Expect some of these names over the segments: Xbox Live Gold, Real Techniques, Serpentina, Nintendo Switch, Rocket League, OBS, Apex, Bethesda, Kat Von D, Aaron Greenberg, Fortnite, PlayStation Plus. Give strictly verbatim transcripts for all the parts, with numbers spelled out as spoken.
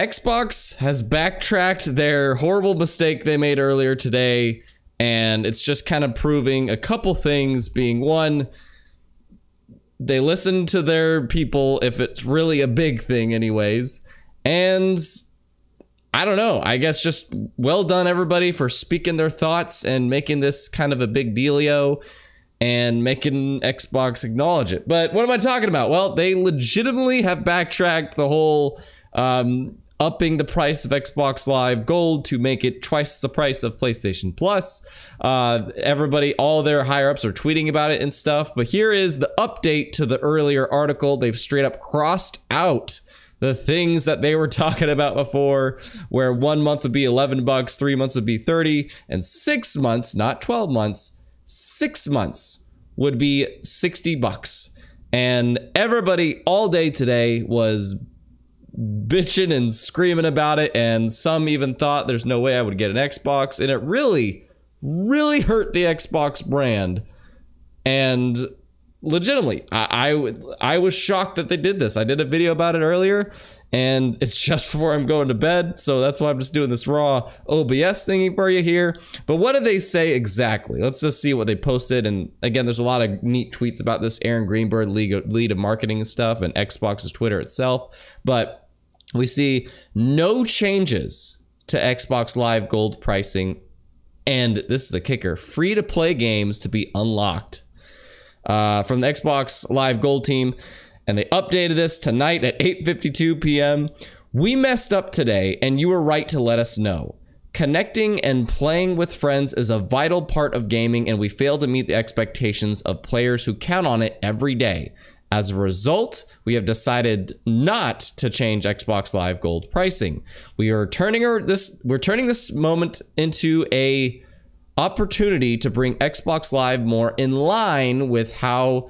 Xbox has backtracked their horrible mistake they made earlier today, and it's just kind of proving a couple things, being one, they listen to their people, if it's really a big thing anyways, and I don't know, I guess just well done everybody for speaking their thoughts and making this kind of a big dealio and making Xbox acknowledge it. But what am I talking about? Well, they legitimately have backtracked the whole um, upping the price of Xbox Live Gold to make it twice the price of PlayStation Plus. Uh, everybody, all their higher-ups are tweeting about it and stuff. But here is the update to the earlier article. They've straight up crossed out the things that they were talking about before, where one month would be eleven bucks, three months would be thirty, and six months, not twelve months, six months would be sixty bucks. And everybody all day today was bitching and screaming about it, and some even thought there's no way I would get an Xbox, and it really, really hurt the Xbox brand. And legitimately, I, I I was shocked that they did this. I did a video about it earlier, and it's just before I'm going to bed, so that's why I'm just doing this raw O B S thingy for you here. But what did they say exactly? Let's just see what they posted. And again, there's a lot of neat tweets about this. Aaron Greenberg, lead of marketing and stuff, and Xbox's Twitter itself. But we see no changes to Xbox Live Gold pricing, and this is the kicker: free-to-play games to be unlocked. Uh, from the Xbox Live Gold team, and they updated this tonight at eight fifty-two p m We messed up today, and you were right to let us know. Connecting and playing with friends is a vital part of gaming, and we failed to meet the expectations of players who count on it every day. As a result, we have decided not to change Xbox Live Gold pricing. We are turning our, this we're turning this moment into a opportunity to bring Xbox Live more in line with how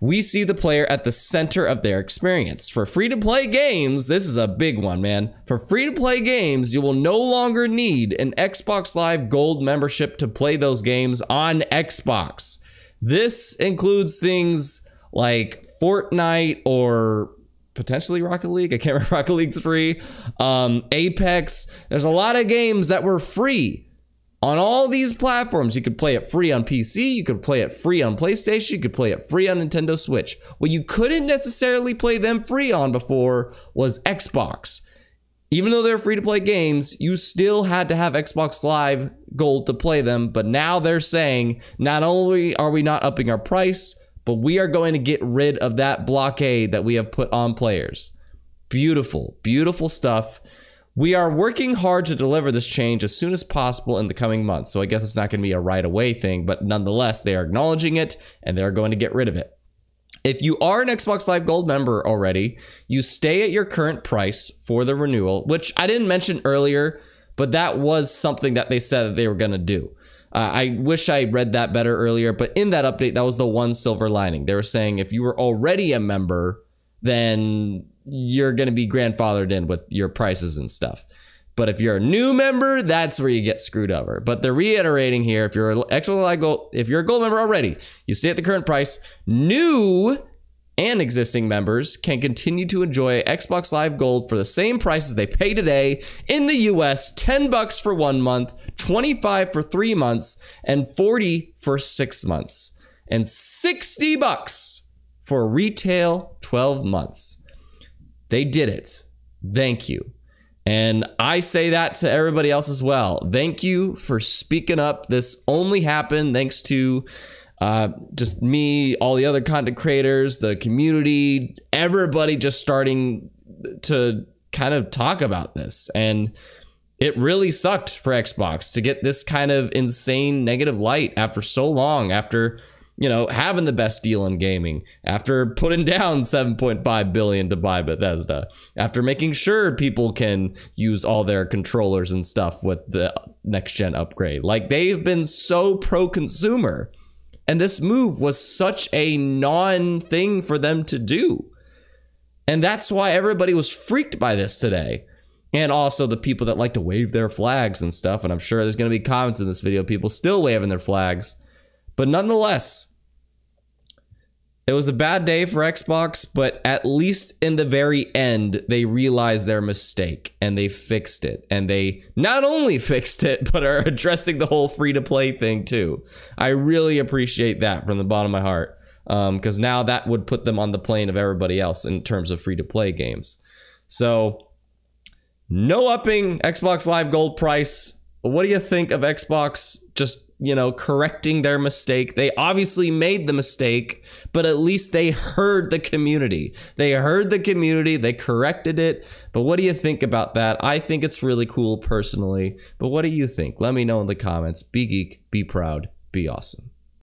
we see the player at the center of their experience. For free-to-play games, this is a big one, man. For free-to-play games, you will no longer need an Xbox Live Gold membership to play those games on Xbox. This includes things like Fortnite or potentially Rocket League. I can't remember, Rocket League's free. Um, Apex. There's a lot of games that were free on all these platforms. You could play it free on P C, you could play it free on PlayStation, you could play it free on Nintendo Switch. What you couldn't necessarily play them free on before was Xbox. Even though they're free-to-play games, you still had to have Xbox Live Gold to play them, but now they're saying, not only are we not upping our price, but we are going to get rid of that blockade that we have put on players. Beautiful, beautiful stuff. We are working hard to deliver this change as soon as possible in the coming months. So I guess it's not going to be a right away thing, but nonetheless, they are acknowledging it and they're going to get rid of it. If you are an Xbox Live Gold member already, you stay at your current price for the renewal, which I didn't mention earlier, but that was something that they said that they were going to do. Uh, I wish I read that better earlier, but in that update, that was the one silver lining. They were saying if you were already a member, then you're going to be grandfathered in with your prices and stuff. But if you're a new member, that's where you get screwed over. But they're reiterating here, if you're Xbox, if you're a gold member already, you stay at the current price. New and existing members can continue to enjoy Xbox Live Gold for the same prices they pay today. In the U S, ten bucks for one month, twenty-five for three months, and forty for six months, and sixty bucks for retail twelve months. They did it. Thank you. And I say that to everybody else as well. Thank you for speaking up. This only happened thanks to uh, just me, all the other content creators, the community, everybody just starting to kind of talk about this. And it really sucked for Xbox to get this kind of insane negative light after so long, after, you know, having the best deal in gaming, after putting down seven point five billion dollars to buy Bethesda, after making sure people can use all their controllers and stuff with the next-gen upgrade. Like, they've been so pro-consumer, and this move was such a non-thing for them to do. And that's why everybody was freaked by this today. And also the people that like to wave their flags and stuff, and I'm sure there's going to be comments in this video, people still waving their flags. But nonetheless, It was a bad day for Xbox, but at least in the very end, they realized their mistake and they fixed it. And they not only fixed it, but are addressing the whole free-to-play thing too. I really appreciate that from the bottom of my heart, because um, now that would put them on the plane of everybody else in terms of free-to-play games. So, no upping Xbox Live Gold price. What do you think of Xbox just, you know, correcting their mistake? They obviously made the mistake, but at least they heard the community. They heard the community, they corrected it. But what do you think about that? I think it's really cool personally. But what do you think? Let me know in the comments. Be geek, be proud, be awesome.